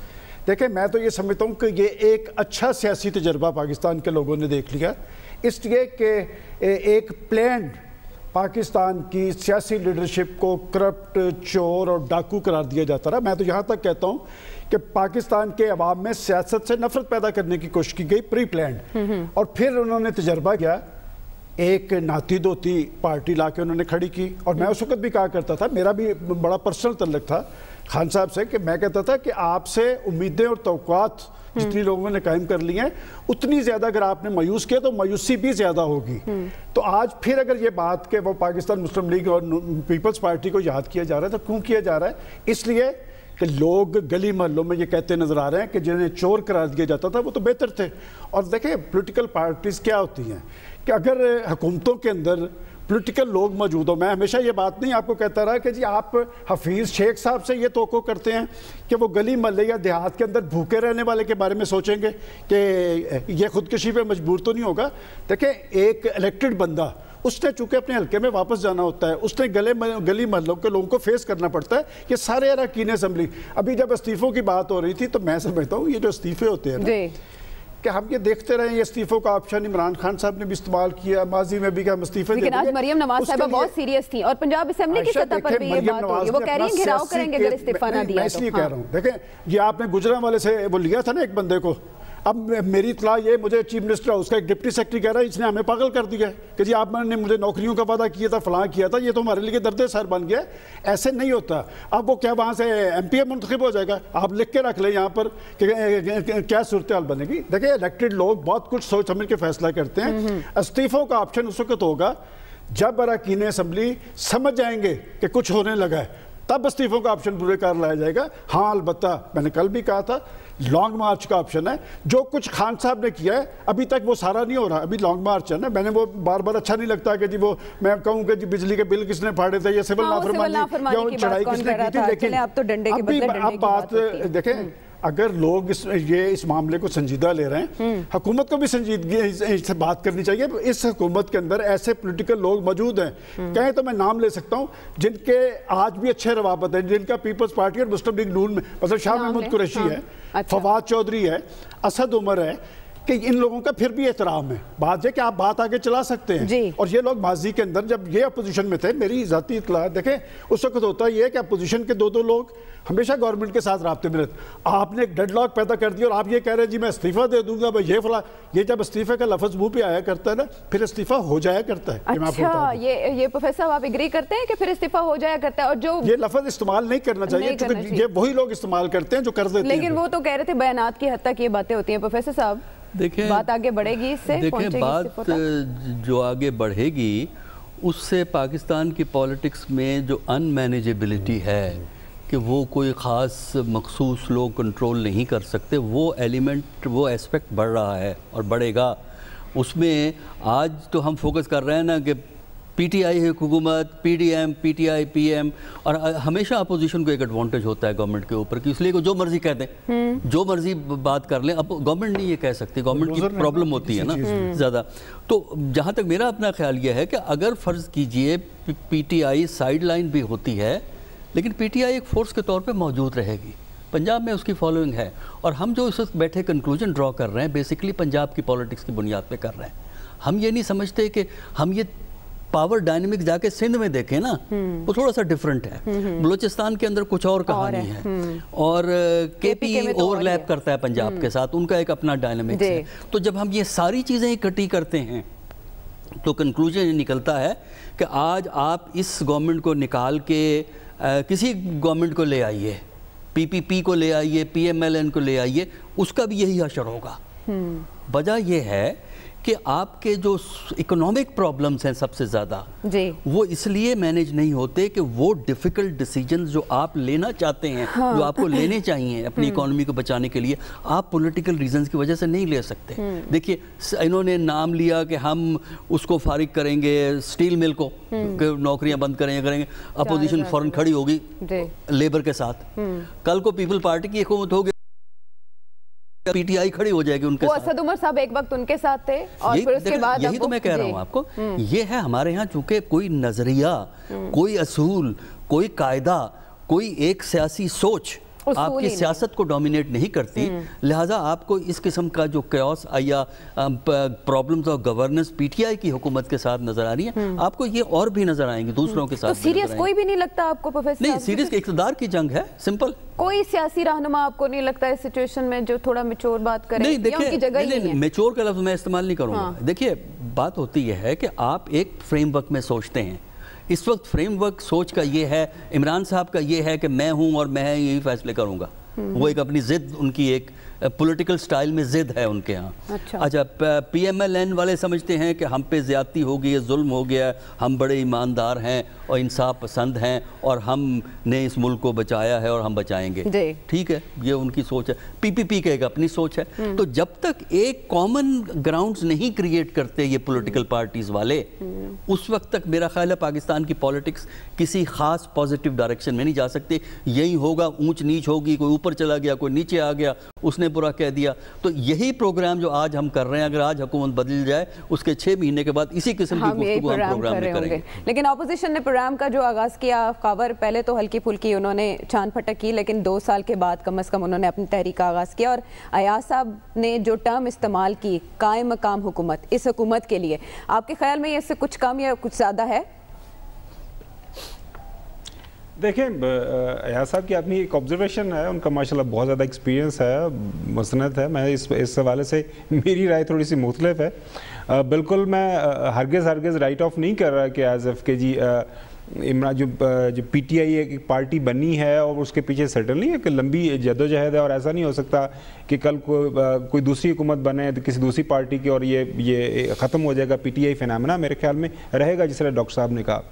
देखें मैं तो ये समझता हूँ कि ये एक अच्छा सियासी तजर्बा पाकिस्तान के लोगों ने देख लिया, इसलिए कि एक प्लान पाकिस्तान की सियासी लीडरशिप को करप्ट, चोर और डाकू करार दिया जाता रहा। मैं तो यहाँ तक कहता हूँ कि पाकिस्तान के अवाम में सियासत से नफरत पैदा करने की कोशिश की गई, प्री प्लान, और फिर उन्होंने तजर्बा किया, एक नाती दोती पार्टी ला के उन्होंने खड़ी की। और मैं उस वक्त भी कहा करता था, मेरा भी बड़ा पर्सनल तल्लुक था खान साहब से, कि मैं कहता था कि आपसे उम्मीदें और तवक़्क़ात जितनी लोगों ने कायम कर ली हैं उतनी ज़्यादा अगर आपने मायूस किया तो मायूसी भी ज़्यादा होगी। तो आज फिर अगर ये बात कि वो पाकिस्तान मुस्लिम लीग और पीपल्स पार्टी को याद किया जा रहा है, तो क्यों किया जा रहा है? इसलिए कि लोग गली मोहल्लों में ये कहते नज़र आ रहे हैं कि जिन्हें चोर करार दिया जाता था वो तो बेहतर थे। और देखें, पॉलिटिकल पार्टीज़ क्या होती हैं कि अगर हुकूमतों के अंदर पॉलिटिकल लोग मौजूद हो, मैं हमेशा ये बात नहीं आपको कहता रहा कि जी आप हफीज़ शेख साहब से ये तोक़ो करते हैं कि वो गली महल्ले या देहात के अंदर भूखे रहने वाले के बारे में सोचेंगे कि ये खुदकुशी पे मजबूर तो नहीं होगा। देखें, एक इलेक्टेड बंदा, उसने चूँकि अपने हल्के में वापस जाना होता है, उसने गली महल्लों के लोगों को फेस करना पड़ता है। ये सारे अरकान असम्बली, अभी जब इस्तीफ़ों की बात हो रही थी तो मैं समझता हूँ ये जो इस्तीफ़े होते हैं कि हम ये देखते रहे, ये इस्तीफों का ऑप्शन इमरान खान साहब ने भी इस्तेमाल किया, माजी में भी हम इस्तीफे दे देंगे। आज मरीम नवाज़ साहब बहुत सीरियस थी और पंजाब असेंबली की सतह पर भी ये बात हो रही है, वो कह रही हैं घेराव करेंगे अगर इस्तीफा ना दिया तो। मैं इसलिए कह रहा हूँ, देखें, ये आपने गुजरांवाले से वो लिया था ना एक बंदे को, अब मेरी इतला ये, मुझे चीफ मिनिस्टर हाउस का एक डिप्टी सेक्रेटरी कह रहा है इसने हमें पागल कर दिया है कि जी आपने मुझे नौकरियों का वादा किया था, फलां किया था, ये तो हमारे लिए दर्द सर बन गया। ऐसे नहीं होता। अब वो क्या वहाँ से एमपीए मुंतखब हो जाएगा? आप लिख के रख लें यहाँ पर कि क्या सूरत हाल बनेगी। देखिए, इलेक्टेड लोग बहुत कुछ सोच समझ के फैसला करते हैं। इस्तीफ़ों का ऑप्शन उस वक्त होगा जब अरकान असम्बली समझ जाएंगे कि कुछ होने लगा है, तब इस्तीफ़ों का ऑप्शन पूरे कार लाया जाएगा। हाँ, अलबत्ता मैंने कल भी कहा था, लॉन्ग मार्च का ऑप्शन है। जो कुछ खान साहब ने किया है अभी तक वो सारा नहीं हो रहा, अभी लॉन्ग मार्च है ना। मैंने वो बार बार अच्छा नहीं लगता कि जी वो मैं कहूँ कि जी बिजली के बिल किसने फाड़े थे या सिविल नाफरमानी या चढ़ाई किसने की थी, लेकिन अब बात देखें, अगर लोग इस मामले को संजीदा ले रहे हैं, हुकूमत को भी संजीदगी से बात करनी चाहिए। इस हुकूमत के अंदर ऐसे पॉलिटिकल लोग मौजूद हैं, कहें तो मैं नाम ले सकता हूँ, जिनके आज भी अच्छे रवाबत हैं, जिनका पीपल्स पार्टी और मुस्लिम लीग नून में, मतलब शाह महमूद कुरैशी है, अच्छा। फवाद चौधरी है, असद उमर है, कि इन लोगों का फिर भी एहतराम है। बात है कि आप बात आगे चला सकते हैं। और ये लोग माजी के अंदर जब ये अपोजिशन में थे, मेरी ज़ाती इतला देखें, उस वक्त होता ये है कि अपोजिशन के दो दो लोग हमेशा गवर्नमेंट के साथ राब्ते में रहते। आपने एक डेडलॉक पैदा कर दिया और आप ये कह रहे हैं जी मैं इस्तीफ़ा दे दूंगा, भाई ये फला, ये जब इस्तीफ़े का लफ्ज़ मुँह पे आया करता है ना, फिर इस्तीफ़ा हो जाया करता है। अच्छा, ये प्रोफेसर आप एग्री करते हैं कि फिर इस्तीफ़ा हो जाया करता है? और जो ये लफ्ज़ इस्तेमाल नहीं करना चाहिए, क्योंकि ये वही लोग इस्तेमाल करते हैं जो कर देते हैं। लेकिन वो तो कह रहे थे बयानात की हद तक ये बातें होती हैं। प्रोफेसर साहब, देखें बात आगे बढ़ेगी, इससे देखें बात जो आगे बढ़ेगी उससे पाकिस्तान की पॉलिटिक्स में जो अनमैनेजेबिलिटी है कि वो कोई ख़ास मखसूस लोग कंट्रोल नहीं कर सकते, वो एलिमेंट, वो एस्पेक्ट बढ़ रहा है और बढ़ेगा। उसमें आज तो हम फोकस कर रहे हैं ना कि पीटीआई है हुकूमत, पीडीएम, पीटीआई, पीएम, और हमेशा अपोजिशन को एक एडवांटेज होता है गवर्नमेंट के ऊपर कि इसलिए को जो मर्जी कह दें, जो मर्जी बात कर लें। अब गवर्नमेंट नहीं ये कह सकती, गवर्नमेंट की प्रॉब्लम होती है ना ज़्यादा। तो जहाँ तक मेरा अपना ख्याल यह है कि अगर फ़र्ज़ कीजिए पीटीआई साइडलाइन भी होती है, लेकिन पीटीआई एक फोर्स के तौर पर मौजूद रहेगी। पंजाब में उसकी फॉलोइंग है और हम जो इस वक्त बैठे कंक्लूजन ड्रॉ कर रहे हैं बेसिकली पंजाब की पॉलिटिक्स की बुनियाद पर कर रहे हैं। हम ये नहीं समझते कि हम ये पावर डायनेमिक जाके सिंध में देखें ना, वो थोड़ा सा डिफरेंट है। बलूचिस्तान के अंदर कुछ और कहानी है और केपी ओवरलैप करता है पंजाब के साथ, उनका एक अपना डायनेमिक्स है। तो जब हम ये सारी चीज़ें इकट्ठी करते हैं तो कंक्लूजन ये निकलता है कि आज आप इस गवर्नमेंट को निकाल के किसी गवर्नमेंट को ले आइए, पीपीपी को ले आइए, पीएमएलएन को ले आइए, उसका भी यही असर होगा। वजह यह है कि आपके जो इकोनॉमिक प्रॉब्लम्स हैं सबसे ज़्यादा, वो इसलिए मैनेज नहीं होते कि वो डिफ़िकल्ट डिसीजन जो आप लेना चाहते हैं, हाँ। जो आपको लेने चाहिए अपनी इकोनॉमी को बचाने के लिए, आप पॉलिटिकल रीजंस की वजह से नहीं ले सकते। देखिए, इन्होंने नाम लिया कि हम उसको फारिग करेंगे, स्टील मिल को, नौकरियां बंद करेंगे, अपोजिशन फौरन खड़ी होगी लेबर के साथ। कल को पीपल पार्टी की हुकूमत होगी, पीटीआई खड़ी हो जाएगी उनके साथ। असद उमर साहब एक वक्त उनके साथ थे और फिर उसके बाद, यही तो मैं कह रहा हूँ आपको, ये है हमारे यहाँ चूंकि कोई नजरिया, कोई असूल, कोई कायदा, कोई एक सियासी सोच आपकी सियासत को डोमिनेट नहीं करती, लिहाजा आपको इस किस्म का जो कैओस या प्रॉब्लम्स ऑफ गवर्नेंस पीटीआई की हुकूमत के साथ नजर आ रही है, आपको ये और भी नजर आएंगे दूसरों के साथ। तो सीरियस कोई भी नहीं लगता आपको प्रोफेसर? नहीं, सीरियस इक़्तिदार की जंग है, सिंपल। कोई सियासी रहनुमा आपको नहीं लगता इस सिचुएशन में जो थोड़ा मैच्योर बात करे? नहीं, देखिए मैच्योर का लफ्ज़ मैं इस्तेमाल नहीं करूँगा। देखिए बात होती यह है कि आप एक फ्रेमवर्क में सोचते हैं। इस वक्त फ्रेमवर्क सोच का ये है, इमरान साहब का ये है कि मैं हूँ और मैं यही फैसले करूँगा। वो एक अपनी ज़िद, उनकी एक पॉलिटिकल स्टाइल में ज़िद है उनके यहाँ। अच्छा, पीएमएलएन वाले समझते हैं कि हम पे ज़्यादती हो गई है, जुल्म हो गया है, हम बड़े ईमानदार हैं और इंसाफ पसंद हैं और हमने इस मुल्क को बचाया है और हम बचाएंगे। ठीक है, ये उनकी सोच है। पीपीपी का एक अपनी सोच है। तो जब तक एक कॉमन ग्राउंड्स नहीं क्रिएट करते ये पॉलिटिकल पार्टीज़ वाले, उस वक्त तक मेरा ख्याल है पाकिस्तान की पॉलिटिक्स किसी ख़ास पॉजिटिव डायरेक्शन में नहीं जा सकती। यही होगा, ऊँच नीच होगी, कोई ऊपर चला गया, कोई नीचे आ गया, उसने बुरा कह दिया। तो यही प्रोग्राम जो आज हम कर रहे हैं, अगर आज हुकूमत बदल जाए उसके 6 महीने के बाद इसी किस्म की गुफ्तगू हम प्रोग्राम में करेंगे। लेकिन ऑपोजिशन ने प्रोग्राम का जो आगाज़ किया, खबर पहले तो हल्की फुल्की उन्होंने छान फटक की, लेकिन 2 साल के बाद कम अज़ कम उन्होंने अपनी तहरीक का आगाज़ किया। और अयाज़ साहब ने जो टर्म इस्तेमाल की, कायम मकाम हुकूमत, इस हुकूमत के लिए आपके ख्याल में इससे कुछ कम या कुछ ज़्यादा है? देखें, अयाज़ साहब की अपनी एक ऑब्जर्वेशन है, उनका माशाल्लाह बहुत ज़्यादा एक्सपीरियंस है, मसनत है। मैं इस हवाले से मेरी राय थोड़ी सी मुख्तलिफ है। बिल्कुल मैं हरगिज़ राइट ऑफ नहीं कर रहा कि एज एफ के जी इमरान जो पीटीआई एक पार्टी बनी है और उसके पीछे सर्टनली एक लंबी जदोजहद है और ऐसा नहीं हो सकता कि कल कोई दूसरी हुकूमत बने किसी दूसरी पार्टी की और ये ख़त्म हो जाएगा। पीटीआई फिनोमेना मेरे ख्याल में रहेगा, जिस तरह डॉक्टर साहब ने कहा।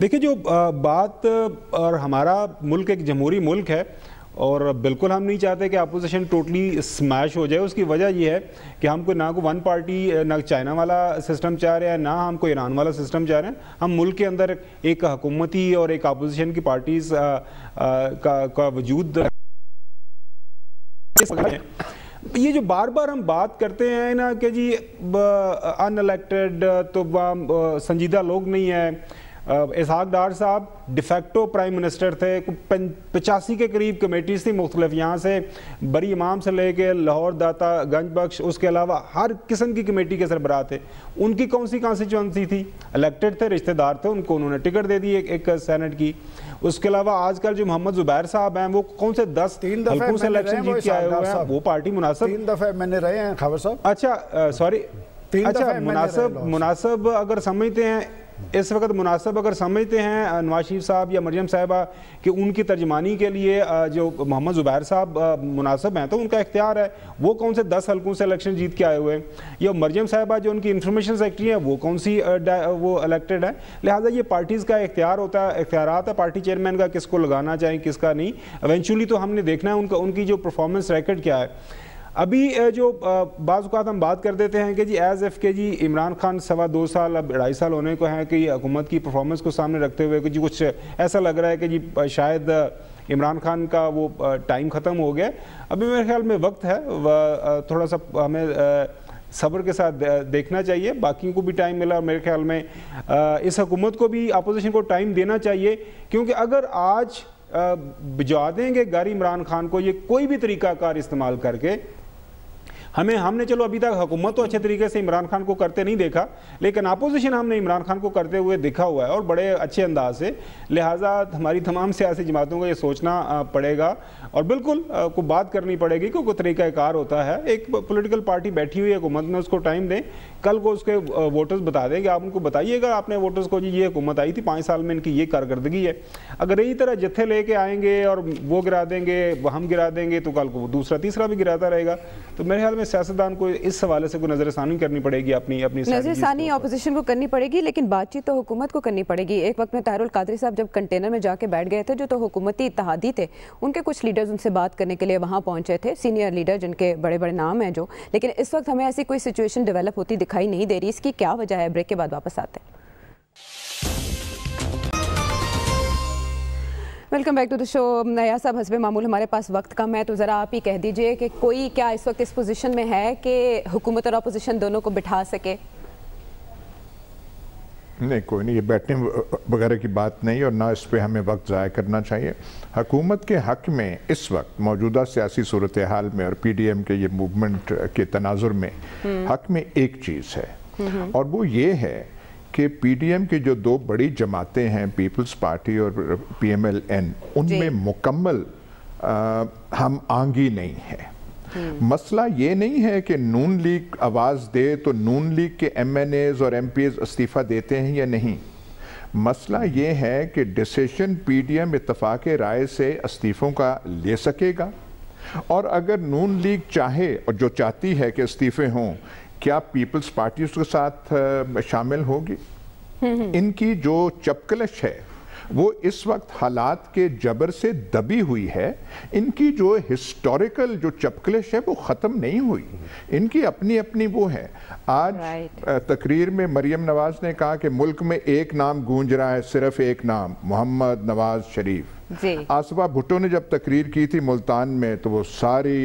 देखिए, जो बात, और हमारा मुल्क एक जमहूरी मुल्क है और बिल्कुल हम नहीं चाहते कि अपोजिशन टोटली स्मैश हो जाए। उसकी वजह यह है कि हमको ना को वन पार्टी, ना चाइना वाला सिस्टम चाह रहे हैं, ना हमको ईरान वाला सिस्टम चाह रहे हैं। हम मुल्क के अंदर एक हुकूमती और एक अपोजिशन की पार्टीज का वजूद। ये जो बार बार हम बात करते हैं ना कि जी अनइलेक्टेड तो संजीदा लोग नहीं हैं। इसहाक डार साहब डिफेक्टो प्राइम मिनिस्टर थे, 85 के करीब कमेटीज़ थी मुख्तलिफ, यहाँ से बरी इमाम से लेके लाहौर दाता गंज बख्श, उसके अलावा हर किस्म की कमेटी के सरबराह थे। उनकी कौन सी कॉन्स्टिट्यूंसी थी? इलेक्टेड थे, रिश्तेदार थे, उनको उन्होंने टिकट दे दी एक सेनेट की। उसके अलावा आजकल जो मोहम्मद जुबैर साहब हैं, वो कौन से 10 हल्कों से इलेक्शन जीत के आए हुए हैं, वो पार्टी मुनासिब 3 दफ़े मैंने रहे हैं खबर साहब। अच्छा, सॉरी, अच्छा मुनासिब अगर समझते हैं, इस वक्त मुनासिब अगर समझते हैं नवाज शरीफ साहब या मरीम साहिबा कि उनकी तर्जमानी के लिए जो मोहम्मद जुबैर साहब मुनासिब हैं, तो उनका इख्तियार है। वो कौन से 10 हल्कों से इलेक्शन जीत के आए हुए हैं, या मरीम साहिबा जो उनकी इंफॉर्मेशन सेक्रेटरी है, वो कौन सी वो इलेक्टेड है। लिहाजा ये पार्टीज़ का इख्तियार होता है, इख्तियारात है पार्टी चेयरमैन का, किसको लगाना चाहिए किसका नहीं। एवेंचुअली तो हमने देखना है उनकी जो परफॉर्मेंस रिकॉर्ड क्या है। अभी जो बाज़ औक़ात हम बात कर देते हैं कि जी एज़ एफ के जी इमरान खान 2.25 साल अब 2.5 साल होने को हैं कि हुकूमत की परफॉर्मेंस को सामने रखते हुए कि जी कुछ ऐसा लग रहा है कि जी शायद इमरान खान का वो टाइम ख़त्म हो गया। अभी मेरे ख्याल में वक्त है, थोड़ा सा हमें सब्र के साथ देखना चाहिए। बाकियों को भी टाइम मिला, मेरे ख्याल में इस हुकूमत को भी, अपोजिशन को टाइम देना चाहिए, क्योंकि अगर आज भिजवा देंगे गारी इमरान खान को ये कोई भी तरीक़ाकार इस्तेमाल करके, हमने चलो अभी तक हुकूमत तो अच्छे तरीके से इमरान खान को करते नहीं देखा, लेकिन अपोजिशन हमने इमरान खान को करते हुए देखा हुआ है और बड़े अच्छे अंदाज से। लिहाजा हमारी तमाम सियासी जमातों को ये सोचना पड़ेगा और बिल्कुल को बात करनी पड़ेगी कि कोई तरीक़ाकार होता है। एक पॉलिटिकल पार्टी बैठी हुई हुकूमत में उसको टाइम दें, कल को उसके वोटर्स बता देंगे। आप उनको बताइएगा आपने वोटर्स को जी ये हुकूमत आई थी, 5 साल में इनकी ये कारकर्दगी है। अगर यही तरह जत्थे लेके आएंगे और वो गिरा देंगे, हम गिरा देंगे, तो कल को दूसरा तीसरा भी गिराता रहेगा। तो मेरे ख्याल में सियासतदान को इस हवाले से कोई नजरसानी करनी पड़ेगी, अपनी नजरसानी अपोजिशन को करनी पड़ेगी, लेकिन बातचीत तो हुकूमत को करनी पड़ेगी। एक वक्त में ताहिरुल कादरी साहब जब कंटेनर में जाके बैठ गए थे, जो तो हुकूमती इत्तेहादी थे, उनके कुछ लीडर्स उनसे बात करने के लिए वहाँ पहुँचे थे, सीनियर लीडर जिनके बड़े बड़े नाम हैं जो, लेकिन इस वक्त हमें ऐसी कोई सिचुएशन डेवलप होती दिखाई नहीं दे रही। इसकी क्या वजह है? ब्रेक के बाद वापस आते हैं। Welcome back to the show. नया साहब हसब मामूल हमारे पास वक्त कम है, तो ज़रा आप ही कह दीजिए कि कोई क्या इस वक्त इस पोजीशन में है कि हुकूमत और अपोजिशन दोनों को बिठा सके? नहीं, कोई नहीं, ये बैठने वगैरह की बात नहीं और ना इस पर हमें वक्त ज़ाया करना चाहिए। हकूमत के हक़ में इस वक्त मौजूदा सियासी सूरत हाल में और PDM के ये मूवमेंट के तनाजुर में हक़ में एक चीज़ है और वो ये है कि PDM की जो दो बड़ी जमातें हैं, पीपल्स पार्टी और PMLN, उनमें मुकम्मल हम आंगी नहीं है। मसला ये नहीं है कि नून लीग आवाज़ दे तो नून लीग के MNAs और MPs इस्तीफ़ा देते हैं या नहीं, मसला ये है कि डिसीजन PDM इत्तफाक़ राय से इस्तीफ़ों का ले सकेगा और अगर नून लीग चाहे और जो चाहती है कि इस्तीफ़े हों, क्या पीपल्स पार्टी उसके साथ शामिल होगी? इनकी जो चपकलश है वो इस वक्त हालात के जबर से दबी हुई है। इनकी जो हिस्टोरिकल जो चपकलिश है वो ख़त्म नहीं हुई, इनकी अपनी अपनी वो है। आज तकरीर में मरीम नवाज़ ने कहा कि मुल्क में एक नाम गूंज रहा है, सिर्फ एक नाम, मोहम्मद नवाज शरीफ। आसिफा भुट्टो ने जब तकरीर की थी मुल्तान में तो वो सारी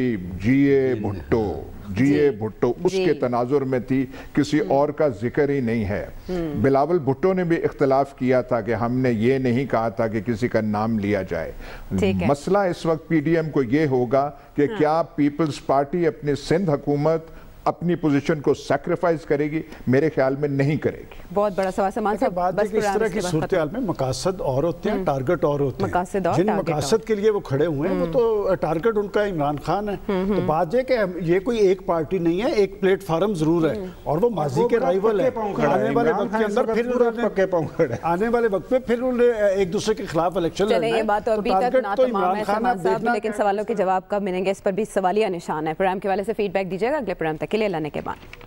जीए भुट्टो उसके तनाजुर में थी, किसी और का जिक्र ही नहीं है। बिलावल भुट्टो ने भी इख्तलाफ किया था कि हमने ये नहीं कहा था कि किसी का नाम लिया जाए। मसला इस वक्त PDM को ये होगा कि क्या पीपल्स पार्टी अपनी सिंध हुकूमत अपनी पोजीशन को सैक्रिफाइस करेगी? मेरे ख्याल में नहीं करेगी। बहुत बड़ा सवाल सामान से बात है कि इस तरह की सूरत में मकासद और होते हैं, टारगेट और होते हैं। जिन मकासद के लिए वो खड़े हुए हैं वो तो टारगेट उनका इमरान खान है। तो बात यह कि ये कोई एक पार्टी नहीं है, एक प्लेटफॉर्म जरूर है और वो माजी के राइवल है। आने वाले वक्त के अंदर फिर आने वाले वक्त में फिर उन्हें एक दूसरे के खिलाफ इलेक्शन लड़ना है। बात और भी तक ना तमाम है, लेकिन सवालों के जवाब कब मिलेंगे इस पर भी सवालिया निशान है। प्रोग्राम के हवाले से फीडबैक दीजिएगा अगले प्रोग्राम तक के लिए लाने के बाद।